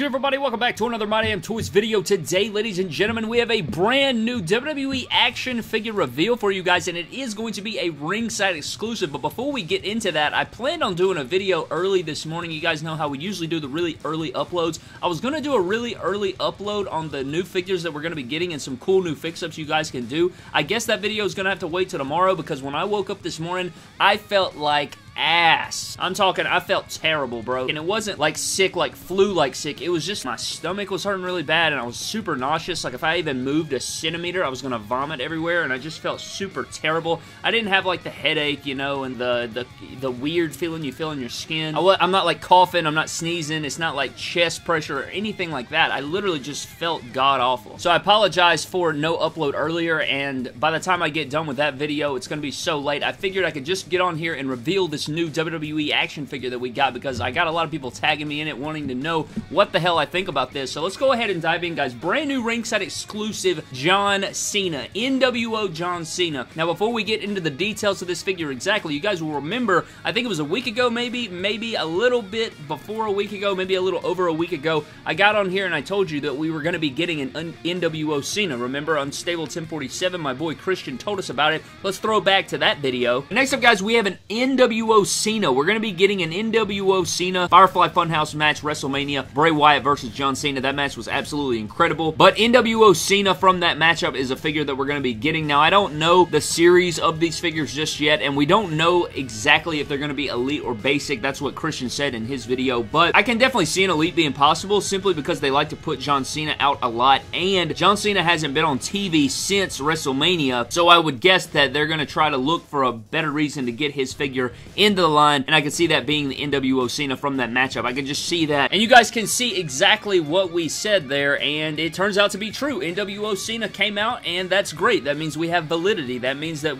good, everybody? Welcome back to another My Damn Toys video. Today, ladies and gentlemen, we have a brand new WWE action figure reveal for you guys, and it is going to be a ringside exclusive. But before we get into that, I planned on doing a video early this morning. You guys know how we usually do the really early uploads. I was going to do a really early upload on the new figures that we're going to be getting and some cool new fix-ups you guys can do. I guess that video is going to have to wait till tomorrow, because when I woke up this morning, I felt like ass. I'm talking, I felt terrible, bro. And it wasn't like sick, like flu-like sick. It was just my stomach was hurting really bad, and I was super nauseous. Like, if I even moved a centimeter, I was gonna vomit everywhere, and I just felt super terrible. I didn't have like the headache, you know, and the weird feeling you feel in your skin. I'm not like coughing, I'm not sneezing, it's not like chest pressure or anything like that. I literally just felt god-awful. So I apologize for no upload earlier, and by the time I get done with that video, it's gonna be so late. I figured I could just get on here and reveal this new WWE action figure that we got, because I got a lot of people tagging me in it wanting to know what the hell I think about this. So let's go ahead and dive in, guys. Brand new ringside exclusive John Cena, NWO John Cena. Now, before we get into the details of this figure exactly, you guys will remember, I think it was a week ago, maybe a little bit before a week ago, maybe a little over a week ago, I got on here and I told you that we were going to be getting an NWO Cena. Remember, Unstable 1047, my boy Christian told us about it. Let's throw back to that video. Next up, guys, we have an NWO Cena. We're going to be getting an NWO Cena Firefly Funhouse match, WrestleMania, Bray Wyatt versus John Cena. That match was absolutely incredible, but NWO Cena from that matchup is a figure that we're going to be getting. Now, I don't know the series of these figures just yet, and we don't know exactly if they're going to be Elite or Basic. That's what Christian said in his video, but I can definitely see an Elite being possible, simply because they like to put John Cena out a lot, and John Cena hasn't been on TV since WrestleMania, so I would guess that they're going to try to look for a better reason to get his figure into the line, and I can see that being the NWO Cena from that matchup. I can just see that, and you guys can see exactly what we said there, and it turns out to be true. NWO Cena came out, and that's great. That means we have validity. That means that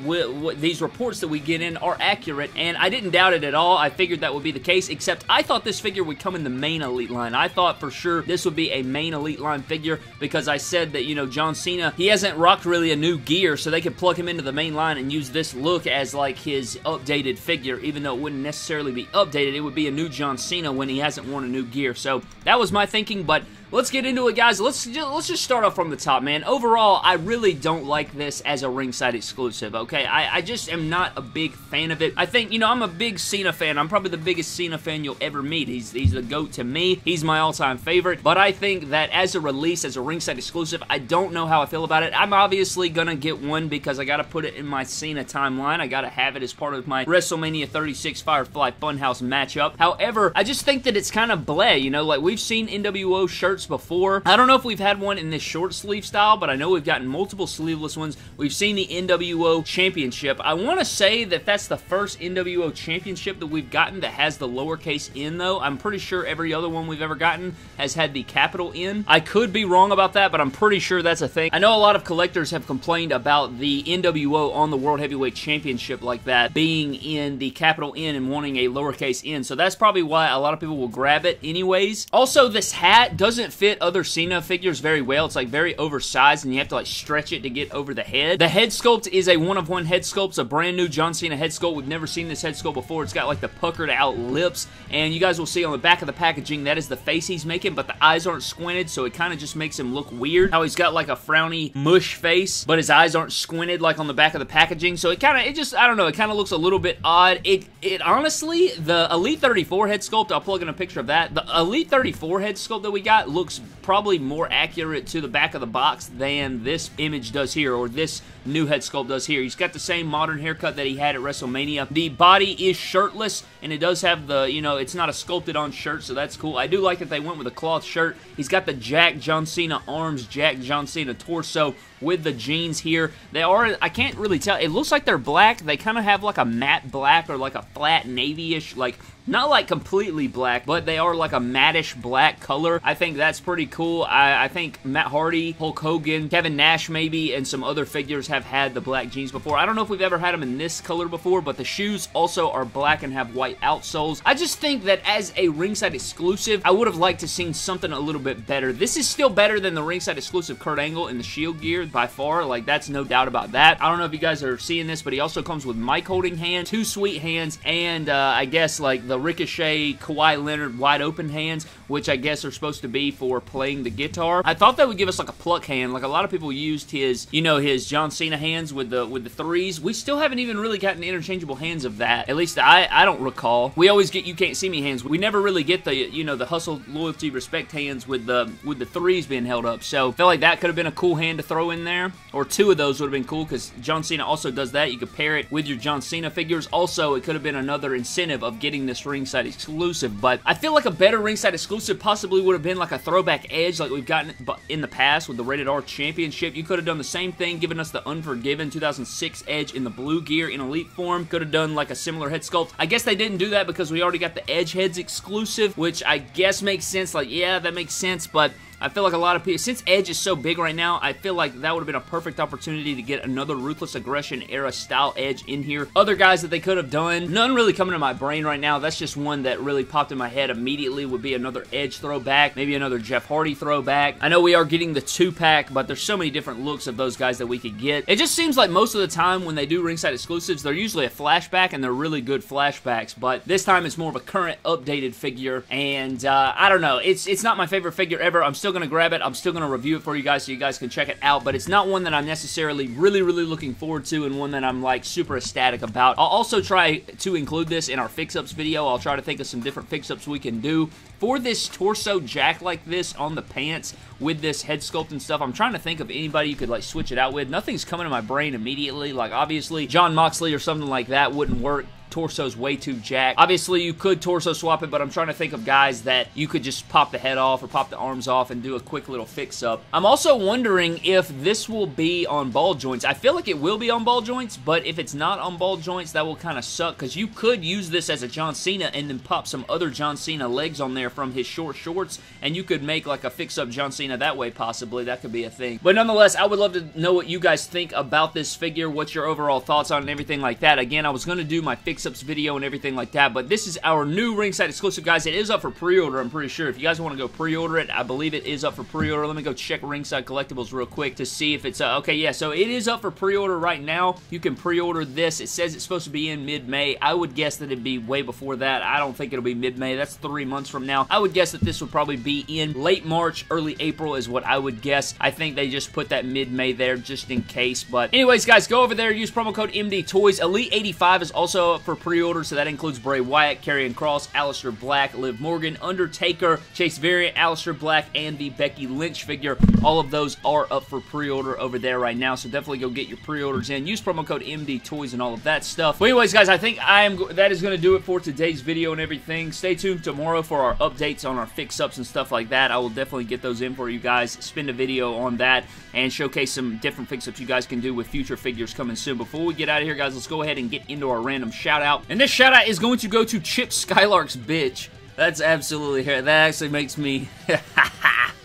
these reports that we get in are accurate, and I didn't doubt it at all. I figured that would be the case, except I thought this figure would come in the main Elite line. I thought for sure this would be a main Elite line figure, because I said that, you know, John Cena, he hasn't rocked really a new gear, so they could plug him into the main line and use this look as like his updated figure. Even though it wouldn't necessarily be updated, it would be a new John Cena when he hasn't worn a new gear. So that was my thinking, but let's get into it, guys. Let's just start off from the top, man. Overall, I really don't like this as a ringside exclusive, okay? I just am not a big fan of it. I think, you know, I'm a big Cena fan. I'm probably the biggest Cena fan you'll ever meet. He's the GOAT to me. He's my all-time favorite, but I think that as a release, as a ringside exclusive, I don't know how I feel about it. I'm obviously gonna get one, because I gotta put it in my Cena timeline. I gotta have it as part of my WrestleMania 36 Firefly Funhouse matchup. However, I just think that it's kind of bleh, you know? Like, we've seen NWO shirts before. I don't know if we've had one in this short sleeve style, but I know we've gotten multiple sleeveless ones. We've seen the NWO Championship. I want to say that that's the first NWO Championship that we've gotten that has the lowercase n, though. I'm pretty sure every other one we've ever gotten has had the capital N. I could be wrong about that, but I'm pretty sure that's a thing. I know a lot of collectors have complained about the NWO on the World Heavyweight Championship like that being in the capital N and wanting a lowercase n, so that's probably why a lot of people will grab it anyways. Also, this hat doesn't fit other Cena figures very well. It's like very oversized, and you have to like stretch it to get over the head. The head sculpt is a one-of-one head sculpt. It's a brand new John Cena head sculpt. We've never seen this head sculpt before. It's got like the puckered out lips, and you guys will see on the back of the packaging that is the face he's making, but the eyes aren't squinted, so it kind of just makes him look weird. How he's got like a frowny mush face, but his eyes aren't squinted like on the back of the packaging, so it just, I don't know, it kind of looks a little bit odd. It honestly, the Elite 34 head sculpt, I'll plug in a picture of that. The Elite 34 head sculpt that we got looks probably more accurate to the back of the box than this image does here, or this new head sculpt does here. He's got the same modern haircut that he had at WrestleMania. The body is shirtless, and it does have the, you know, it's not a sculpted on shirt, so that's cool. I do like that they went with a cloth shirt. He's got the Jack John Cena arms, Jack John Cena torso with the jeans here. They are, I can't really tell, it looks like they're black. They kind of have like a matte black, or like a flat navy-ish, like, not like completely black, but they are like a mattish black color. I think that's pretty cool. I think Matt Hardy, Hulk Hogan, Kevin Nash maybe, and some other figures have had the black jeans before. I don't know if we've ever had them in this color before, but the shoes also are black and have white outsoles. I just think that as a ringside exclusive, I would have liked to have seen something a little bit better. This is still better than the ringside exclusive Kurt Angle in the Shield gear by far. Like, that's no doubt about that. I don't know if you guys are seeing this, but he also comes with Mike holding hand, two sweet hands, and I guess like the Ricochet, Kawhi Leonard wide open hands, which I guess are supposed to be for playing the guitar. I thought that would give us like a pluck hand, like a lot of people used his, you know, his John Cena hands with the threes. We still haven't even really gotten interchangeable hands of that. At least I don't recall. We always get you can't see me hands. We never really get the, you know, the hustle, loyalty, respect hands with the threes being held up. So I felt like that could have been a cool hand to throw in there, or two of those would have been cool because John Cena also does that. You could pair it with your John Cena figures. Also, it could have been another incentive of getting this ringside exclusive, but I feel like a better ringside exclusive possibly would have been like a throwback Edge like we've gotten in the past with the Rated R Championship. You could have done the same thing, giving us the Unforgiven 2006 Edge in the blue gear in elite form. Could have done like a similar head sculpt. I guess they didn't do that because we already got the Edge heads exclusive, which I guess makes sense. Like, yeah, that makes sense, but I feel like a lot of people, since Edge is so big right now, I feel like that would have been a perfect opportunity to get another Ruthless Aggression era style Edge in here. Other guys that they could have done, none really coming to my brain right now. That's just one that really popped in my head immediately, would be another Edge throwback, maybe another Jeff Hardy throwback. I know we are getting the 2-pack, but there's so many different looks of those guys that we could get. It just seems like most of the time when they do ringside exclusives, they're usually a flashback, and they're really good flashbacks, but this time it's more of a current updated figure, and I don't know. It's not my favorite figure ever. I'm still gonna grab it. I'm still gonna review it for you guys so you guys can check it out, but it's not one that I'm necessarily really looking forward to, and one that I'm like super ecstatic about. I'll also try to include this in our fix-ups video. I'll try to think of some different fix-ups we can do for this torso jack like this on the pants with this head sculpt and stuff. I'm trying to think of anybody you could like switch it out with. Nothing's coming to my brain immediately. Like, obviously John Moxley or something like that wouldn't work. Torso's way too jacked. Obviously you could torso swap it, but I'm trying to think of guys that you could just pop the head off or pop the arms off and do a quick little fix up. I'm also wondering if this will be on ball joints. I feel like it will be on ball joints, but if it's not on ball joints, that will kind of suck, because you could use this as a John Cena and then pop some other John Cena legs on there from his short shorts, and you could make like a fix up John Cena that way possibly. That could be a thing. But nonetheless, I would love to know what you guys think about this figure, what's your overall thoughts on it and everything like that. Again, I was going to do my fix ups video and everything like that, but this is our new ringside exclusive, guys. It is up for pre-order, I'm pretty sure. If you guys want to go pre-order it, I believe it is up for pre-order. Let me go check Ringside Collectibles real quick to see if it's okay. Yeah, so it is up for pre-order right now. You can pre-order this. It says it's supposed to be in mid-May. I would guess that it'd be way before that. I don't think it'll be mid-May. That's 3 months from now. I would guess that this would probably be in late March, early April is what I would guess. I think they just put that mid-May there just in case. But anyways, guys, go over there, use promo code MDTOYS. Elite 85 is also up for pre-order, so that includes Bray Wyatt, Karrion Cross, Alistair Black, Liv Morgan, Undertaker, Chase Variant, Alistair Black, and the Becky Lynch figure. All of those are up for pre-order over there right now, so definitely go get your pre-orders in. Use promo code MDTOYS and all of that stuff. But anyways, guys, I think that is going to do it for today's video and everything. Stay tuned tomorrow for our updates on our fix-ups and stuff like that. I will definitely get those in for you guys, spin a video on that, and showcase some different fix-ups you guys can do with future figures coming soon. Before we get out of here, guys, let's go ahead and get into our random shout-out. And this shout-out is going to go to Chip Skylark's bitch. That's absolutely her. That actually makes me...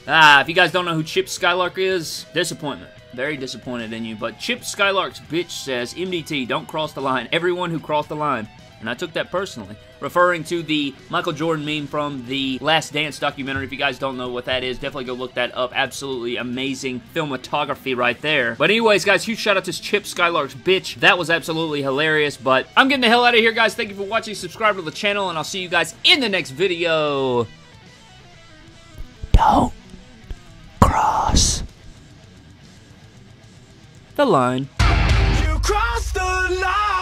If you guys don't know who Chip Skylark is, disappointment. Very disappointed in you. But Chip Skylark's bitch says, MDT, don't cross the line. Everyone who crossed the line. And I took that personally, referring to the Michael Jordan meme from the Last Dance documentary. If you guys don't know what that is, definitely go look that up. Absolutely amazing filmography right there. But anyways, guys, huge shout out to Chip Skylark's bitch. That was absolutely hilarious, but I'm getting the hell out of here, guys. Thank you for watching. Subscribe to the channel, and I'll see you guys in the next video. Don't cross the line. You crossed the line!